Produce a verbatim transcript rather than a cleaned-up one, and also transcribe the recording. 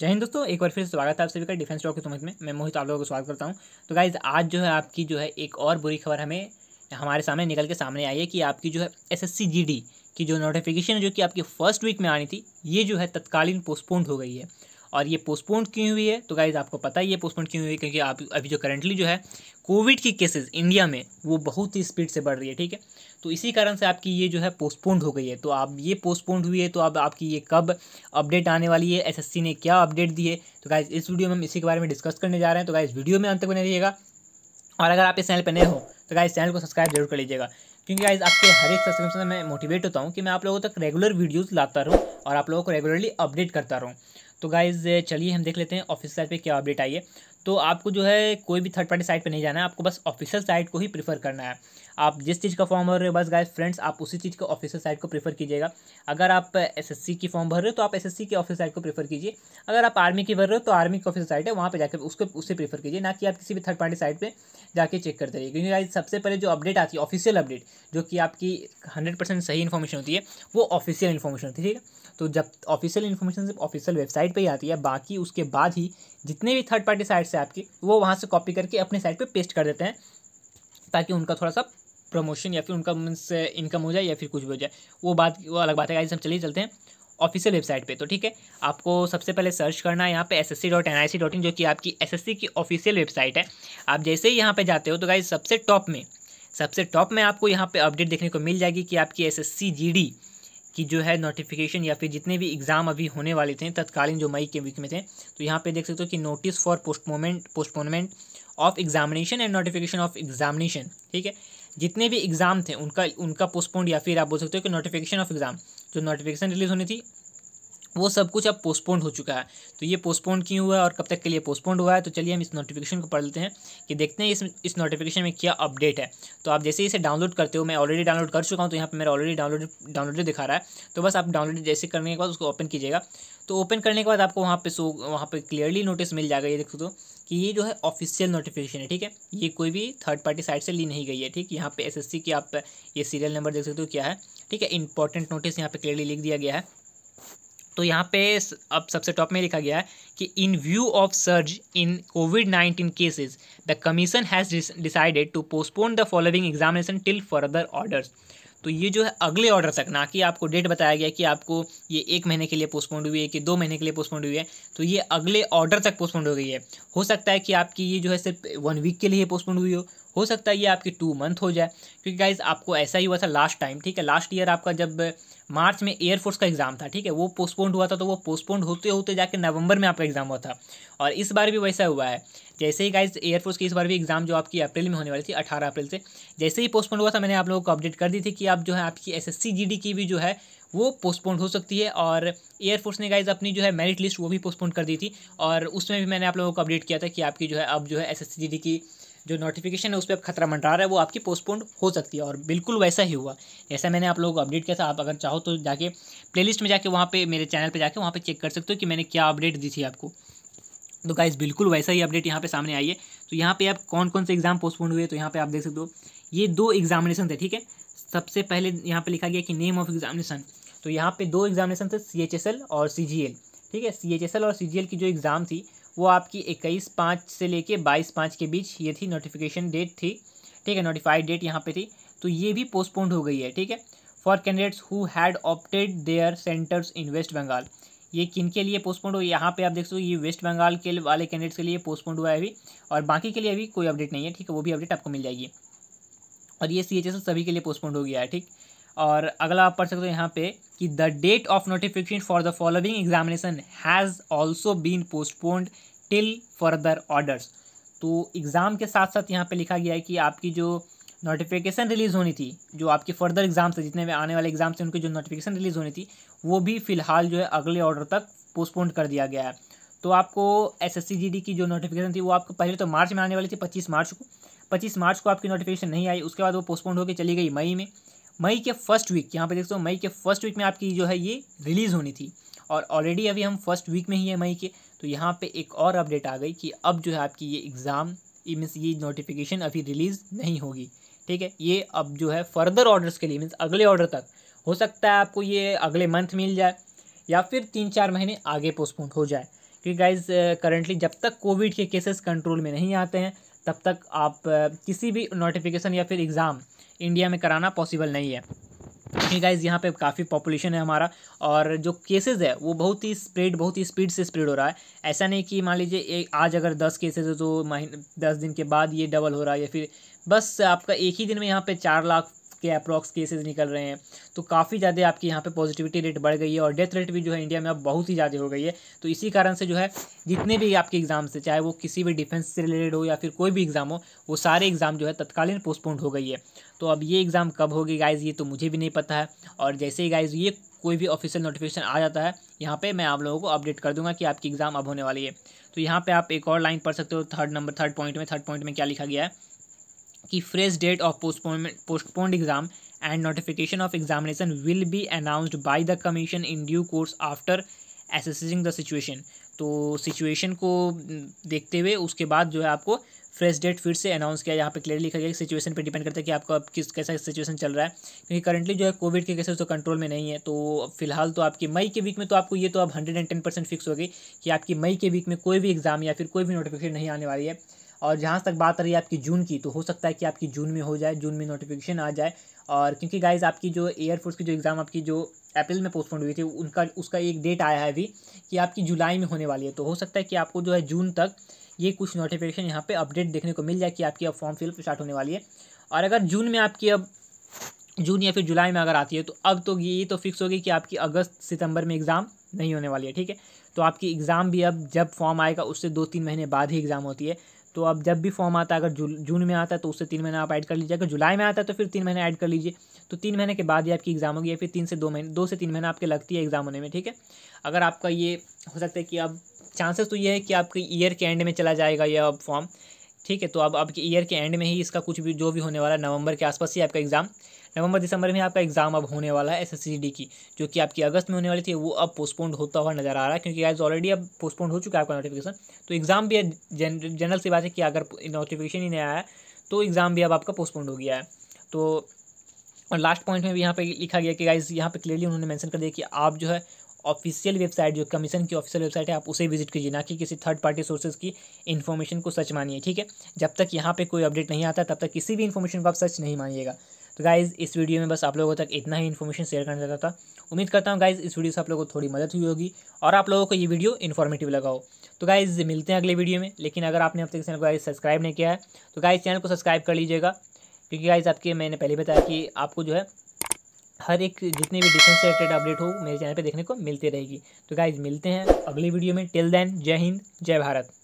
जय हिंद दोस्तों, एक बार फिर स्वागत है आप सभी का डिफेंस टॉक विद मोहित में। मैं मोहित आप लोगों को स्वागत करता हूं। तो गाइज आज जो है आपकी जो है एक और बुरी खबर हमें हमारे सामने निकल के सामने आई है कि आपकी जो है एसएससी जीडी की जो नोटिफिकेशन है जो कि आपकी फर्स्ट वीक में आनी थी, ये जो है तत्कालीन पोस्टपोन्ड हो गई है। और ये पोस्टपोन्ड क्यों हुई है तो गाइज आपको पता ही है पोस्टपोन्ड क्यों हुई है, क्योंकि आप अभी जो करंटली जो है कोविड की केसेस इंडिया में वो बहुत ही स्पीड से बढ़ रही है, ठीक है। तो इसी कारण से आपकी ये जो है पोस्टपोन्ड हो गई है। तो आप ये पोस्टपोन्ड हुई है तो अब आपकी ये कब अपडेट आने वाली है, एसएससी ने क्या अपडेट दी है, तो गाइज इस वीडियो में हम इसी के बारे में डिस्कस करने जा रहे हैं। तो गाइज वीडियो में अंत तक बने रहिएगा, और अगर आप इस चैनल पर नए हो तो गाइज चैनल को सब्सक्राइब जरूर कर लीजिएगा, क्योंकि गाइज आपके हर एक सब्सक्रिप्शन से मैं मोटिवेट होता हूँ कि मैं आप लोगों तक रेगुलर वीडियोज़ लाता रहूँ और आप लोगों को रेगुलरली अपडेट करता रहूँ। तो गाइज़ चलिए हम देख लेते हैं ऑफिशियल साइट पे क्या अपडेट आई है। तो आपको जो है कोई भी थर्ड पार्टी साइट पे नहीं जाना है, आपको बस ऑफिशियल साइट को ही प्रीफर करना है। आप जिस चीज़ का फॉर्म भर रहे हो बस गाइज फ्रेंड्स आप उसी चीज़ का ऑफिशियल साइट को प्रीफर कीजिएगा। अगर आप एसएससी की फॉर्म भर रहे हो तो आप एसएससी की ऑफिशियल साइट को प्रीफर कीजिए। अगर आप आर्मी की भर रहे हो तो आर्मी की ऑफिशियल साइट है, वहाँ पर जाकर उसको उससे प्रीफर कीजिए, ना कि आप किसी भी थर्ड पार्टी साइट पर जाके चेक करते रहिए। क्योंकि गाइज सबसे पहले जो अपडेट आती है ऑफिशियल अपडेट, जो कि आपकी हंड्रेड परसेंट सही इन्फॉर्मेशन होती है, वो ऑफिशियल इन्फॉर्मेशन होती है, ठीक है। तो जब ऑफिशियल इन्फॉर्मेशन सिर्फ ऑफिशियल वेबसाइट पे ही आती है, बाकी उसके बाद ही जितने भी थर्ड पार्टी साइट्स हैं आपकी वो वहाँ से कॉपी करके अपने साइट पे पेस्ट कर देते हैं, ताकि उनका थोड़ा सा प्रमोशन या फिर उनका मीन्स इनकम हो जाए या फिर कुछ भी हो जाए, वो बात वो अलग बात है। गाइस हम चलिए चलते हैं ऑफिशियल वेबसाइट पे। तो ठीक है, आपको सबसे पहले सर्च करना है यहाँ पे S S C dot N I C dot in, जो कि आपकी एसएससी की ऑफिशियल वेबसाइट है। आप जैसे ही यहाँ पर जाते हो तो गाइस सबसे टॉप में सबसे टॉप में आपको यहाँ पर अपडेट देखने को मिल जाएगी कि आपकी एसएससी जीडी कि जो है नोटिफिकेशन या फिर जितने भी एग्ज़ाम अभी होने वाले थे तत्कालीन जो मई के वीक में थे, तो यहाँ पे देख सकते हो कि notice for postponement postponement of examination and notification of examination, ठीक है। जितने भी एग्ज़ाम थे उनका उनका पोस्टपोन या फिर आप बोल सकते हो कि नोटिफिकेशन ऑफ एग्ज़ाम, जो नोटिफिकेशन रिलीज़ होनी थी वो सब कुछ अब पोस्टपोन्ड हो चुका है। तो ये पोस्टपोन्ड क्यों हुआ है और कब तक के लिए पोस्टपोन्ड हुआ है, तो चलिए हम इस नोटिफिकेशन को पढ़ लेते हैं कि देखते हैं इस इस नोटिफिकेशन में क्या अपडेट है। तो आप जैसे ही इसे डाउनलोड करते हो, मैं ऑलरेडी डाउनलोड कर चुका हूँ, तो यहाँ पे मेरा ऑलरेडी डाउनलोड डाउनलोडेड दिखा रहा है। तो बस आप डाउनलोड जैसे करने के बाद उसको ओपन कीजिएगा। तो ओपन करने के बाद आपको वहाँ पे सो वहाँ पे क्लियरली नोटिस मिल जाएगा, ये देख सकते हो कि ये जो है ऑफिशियल नोटिफिकेशन है, ठीक है। ये कोई भी थर्ड पार्टी साइट से ली नहीं गई है, ठीक। यहाँ पे एसएससी की आप ये सीरियल नंबर देख सकते हो क्या है, ठीक है। इंपॉर्टेंट नोटिस यहाँ पे क्लियरली लिख दिया गया है। तो यहाँ पे अब सबसे टॉप में लिखा गया है कि in view of surge in Covid nineteen cases the commission has decided to postpone the following examination till further orders. तो ये जो है अगले ऑर्डर तक, ना कि आपको डेट बताया गया कि आपको ये एक महीने के लिए पोस्टपोन्ड हुई है कि दो महीने के लिए पोस्टपोन्ड हुई है, तो ये अगले ऑर्डर तक पोस्टपोन्ड हो गई है। हो सकता है कि आपकी ये जो है सिर्फ वन वीक के लिए पोस्टपोन्ड हुई हो हो सकता है ये आपकी टू मंथ हो जाए, क्योंकि गाइज आपको ऐसा ही हुआ था लास्ट टाइम, ठीक है। लास्ट ईयर आपका जब मार्च में एयरफोर्स का एग्ज़ाम था, ठीक है, वो पोस्टपोन्ड हुआ था, तो वो पोस्टपोन्ड होते होते जाके नवंबर में आपका एग्ज़ाम हुआ था। और इस बार भी वैसा हुआ है। जैसे ही गाइज एयरफोर्स की इस बार भी एग्ज़ाम जो आपकी अप्रैल में होने वाली थी, अठारह अप्रैल से जैसे ही पोस्टपोन्ड हुआ था, मैंने आप लोगों को अपडेट कर दी थी कि आप जो है आपकी एसएससी जीडी की भी जो है वो पोस्टपोन्ड हो सकती है। और एयरफोर्स ने गाइज अपनी जो है मेरिट लिस्ट वो भी पोस्टपोन्ड कर दी थी, और उसमें भी मैंने आप लोगों को अपडेट किया था कि आपकी जो है अब जो है एसएससी जीडी की जो नोटिफिकेशन है उस पर अब खतरा मंडरा रहा है, वो आपकी पोस्टपोन्ड हो सकती है। और बिल्कुल वैसा ही हुआ जैसा मैंने आप लोगों को अपडेट किया था। आप अगर चाहो तो जाके प्लेलिस्ट में जाके वहाँ पे मेरे चैनल पे जाके वहाँ पे चेक कर सकते हो कि मैंने क्या अपडेट दी थी आपको। तो गाइज बिल्कुल वैसा ही अपडेट यहाँ पे सामने आई है। तो यहाँ पे आप कौन कौन से एग्जाम पोस्टपोन्ड हुए, तो यहाँ पे आप देख सकते हो ये दो एग्जामिनेशन थे, ठीक है। सबसे पहले यहाँ पे लिखा गया कि नेम ऑफ एग्जामिनेशन, तो यहाँ पे दो एग्जामिनेशन थे, सी एच एस एल और सी जी एल, ठीक है। सी एच एस एल और सी जी एल की जो एग्ज़ाम थी वो आपकी इक्कीस पाँच से लेके बाईस पाँच के बीच ये थी, नोटिफिकेशन डेट थी, ठीक है, नोटिफाइड डेट यहाँ पे थी। तो ये भी पोस्टपोन्ड हो गई है, ठीक है। For candidates who had opted their centres in West Bengal, ये किन के लिए पोस्टपोन्ड हो, यहाँ पे आप देख सकते हो ये वेस्ट बंगाल के वाले कैंडिडेट्स के लिए पोस्टपोन्ड हुआ है अभी, और बाकी के लिए अभी कोई अपडेट नहीं है, ठीक है। वो भी अपडेट आपको मिल जाएगी। और ये सी एच एस एल सभी के लिए पोस्टपोन्ड हो गया है, ठीक। और अगला आप पढ़ सकते हो यहाँ पे कि the date of notification for the following examination has also been postponed till further orders. तो एग्ज़ाम के साथ साथ यहाँ पे लिखा गया है कि आपकी जो नोटिफिकेशन रिलीज़ होनी थी, जो आपकी फर्दर एग्ज़ाम थे, जितने भी आने वाले एग्जाम थे, उनकी जो नोटिफिकेशन रिलीज़ होनी थी वो भी फ़िलहाल जो है अगले ऑर्डर तक पोस्टपोन्ड कर दिया गया है। तो आपको S S C G D की जो नोटिफिकेशन थी वो आपको पहले तो मार्च में आने वाली थी, पच्चीस मार्च को पच्चीस मार्च को आपकी नोटिफिकेशन नहीं आई, उसके बाद वो पोस्टपोन्ड होकर चली गई मई में। मई के फर्स्ट वीक यहाँ पे देखते हो, मई के फर्स्ट वीक में आपकी जो है ये रिलीज़ होनी थी, और ऑलरेडी अभी हम फर्स्ट वीक में ही है मई के। तो यहाँ पे एक और अपडेट आ गई कि अब जो है आपकी ये एग्ज़ाम मीन्स ये नोटिफिकेशन अभी रिलीज़ नहीं होगी, ठीक है। ये अब जो है फर्दर ऑर्डर्स के लिए मीन्स अगले ऑर्डर तक, हो सकता है आपको ये अगले मंथ मिल जाए या फिर तीन चार महीने आगे पोस्टपोन हो जाए, क्योंकि गाइज करंटली जब तक कोविड के केसेस कंट्रोल में नहीं आते हैं तब तक आप किसी भी नोटिफिकेशन या फिर एग्ज़ाम इंडिया में कराना पॉसिबल नहीं है। क्योंकि गाइज यहाँ पे काफ़ी पॉपुलेशन है हमारा और जो केसेस है वो बहुत ही स्प्रेड बहुत ही स्पीड से स्प्रेड हो रहा है। ऐसा नहीं कि मान लीजिए आज अगर दस केसेस है तो महीने दस दिन के बाद ये डबल हो रहा है, या फिर बस आपका एक ही दिन में यहाँ पे चार लाख के अप्रॉक्स केसेस निकल रहे हैं। तो काफ़ी ज़्यादा आपकी यहाँ पे पॉजिटिविटी रेट बढ़ गई है और डेथ रेट भी जो है इंडिया में अब बहुत ही ज़्यादा हो गई है। तो इसी कारण से जो है जितने भी आपके एग्ज़ाम्स है, चाहे वो किसी भी डिफेंस से रिलेटेड हो या फिर कोई भी एग्ज़ाम हो, वो सारे एग्ज़ाम जो है तत्कालीन पोस्टपोन हो गई है। तो अब ये एग्ज़ाम कब होगी गाइज़ ये तो मुझे भी नहीं पता है, और जैसे ही गाइज़ ये कोई भी ऑफिशियल नोटिफिकेशन आ जाता है यहाँ पे मैं आप लोगों को अपडेट कर दूंगा कि आपकी एग्ज़ाम अब होने वाली है। तो यहाँ पे आप एक और लाइन पढ़ सकते हो थर्ड नंबर थर्ड पॉइंट में। थर्ड पॉइंट में क्या लिखा गया है कि fresh date of postponement postponed exam and notification of examination will be announced by the commission in due course after assessing the situation. तो सिचुएशन को देखते हुए उसके बाद जो है आपको फ्रेश डेट फिर से अनाउंस किया। यहाँ पे क्लियरली लिखा गया कि सिचुएशन पे डिपेंड करता है कि आपका अब किस कैसा सिचुएशन चल रहा है, क्योंकि करंटली जो है कोविड के केसेस तो कंट्रोल में नहीं है। तो फिलहाल तो आपकी मई के वीक में तो आपको ये तो अब hundred and ten percent fix हो गई कि आपकी मई के वीक में कोई भी एग्ज़ाम या फिर कोई भी नोटिफिकेशन नहीं आने वाली है। और जहाँ तक बात रही है आपकी जून की, तो हो सकता है कि आपकी जून में हो जाए, जून में नोटिफिकेशन आ जाए। और क्योंकि गाइज आपकी जो एयरफोर्स की जो एग्ज़ाम आपकी जो अप्रैल में पोस्टपोन हुई थी उनका उसका एक डेट आया है अभी कि आपकी जुलाई में होने वाली है। तो हो सकता है कि आपको जो है जून तक ये कुछ नोटिफिकेशन यहाँ पे अपडेट देखने को मिल जाए कि आपकी अब फॉर्म फिलअप स्टार्ट होने वाली है। और अगर जून में आपकी अब जून या फिर जुलाई में अगर आती है तो अब तो ये तो फिक्स होगी कि आपकी अगस्त सितंबर में एग्ज़ाम नहीं होने वाली है, ठीक है। तो आपकी एग्ज़ाम भी अब जब फॉर्म आएगा उससे दो तीन महीने बाद ही एग्ज़ाम होती है। तो अब जब भी फॉर्म आता है, अगर जून में आता है तो उससे तीन महीने आप ऐड कर लीजिए, अगर जुलाई में आता है तो फिर तीन महीने ऐड कर लीजिए। तो तीन महीने के बाद ही आपकी एग्ज़ाम होगी, या फिर तीन से दो महीने दो से तीन महीने आपके लगती है एग्ज़ाम होने में, ठीक है। अगर आपका ये हो सकता है कि अब चांसेस तो ये है कि आपके ईयर के एंड में चला जाएगा यह अब फॉर्म, ठीक है। तो अब आपके ईयर के एंड में ही इसका कुछ भी जो भी होने वाला है, नवंबर के आसपास ही आपका एग्ज़ाम नवंबर दिसंबर में आपका एग्ज़ाम अब होने वाला है एसएससी जीडी की, जो कि आपकी अगस्त में होने वाली थी, वो अब पोस्टपोन्ड होता हुआ नजर आ रहा है। क्योंकि आज ऑलरेडी अब पोस्टपोन्ड हो चुका है आपका नोटिफिकेशन, तो एग्ज़ाम भी जनरल सी बात है कि अगर नोटिफिकेशन ही नहीं आया है तो एग्ज़ाम भी अब आपका पोस्टपोन्ड हो गया है। तो और लास्ट पॉइंट में भी यहाँ पे लिखा गया कि गाइज़ यहाँ पे क्लियरली उन्होंने मेंशन कर दिया कि आप जो है ऑफिशियल वेबसाइट जो कमीशन की ऑफिशियल वेबसाइट है आप उसे विजिट कीजिए, ना कि किसी थर्ड पार्टी सोर्सेज की इन्फॉर्मेशन को सच मानिए, ठीक है। जब तक यहाँ पे कोई अपडेट नहीं आता तब तक किसी भी इन्फॉर्मेशन को आप सच नहीं मानिएगा। तो गाइज़ इस वीडियो में बस आप लोगों तक इतना ही इन्फॉर्मेशन शेयर करना चाहता था। उम्मीद करता हूँ गाइज़ इस वीडियो से आप लोगों को थोड़ी मदद हुई होगी और आप लोगों को ये वीडियो इन्फॉर्मेटिव लगा हो। तो गाइज़ मिलते हैं अगले वीडियो में, लेकिन अगर आपने अब तक चैनल को गाइज़ सब्सक्राइब नहीं किया है तो गाइज़ चैनल को सब्सक्राइब कर लीजिएगा, क्योंकि गाइज़ आपके मैंने पहले बताया कि आपको जो है हर एक जितने भी डिफेंस रिलेटेड अपडेट हो मेरे चैनल पे देखने को मिलते रहेगी। तो गाइज मिलते हैं अगले वीडियो में, टिल देन जय हिंद जय भारत।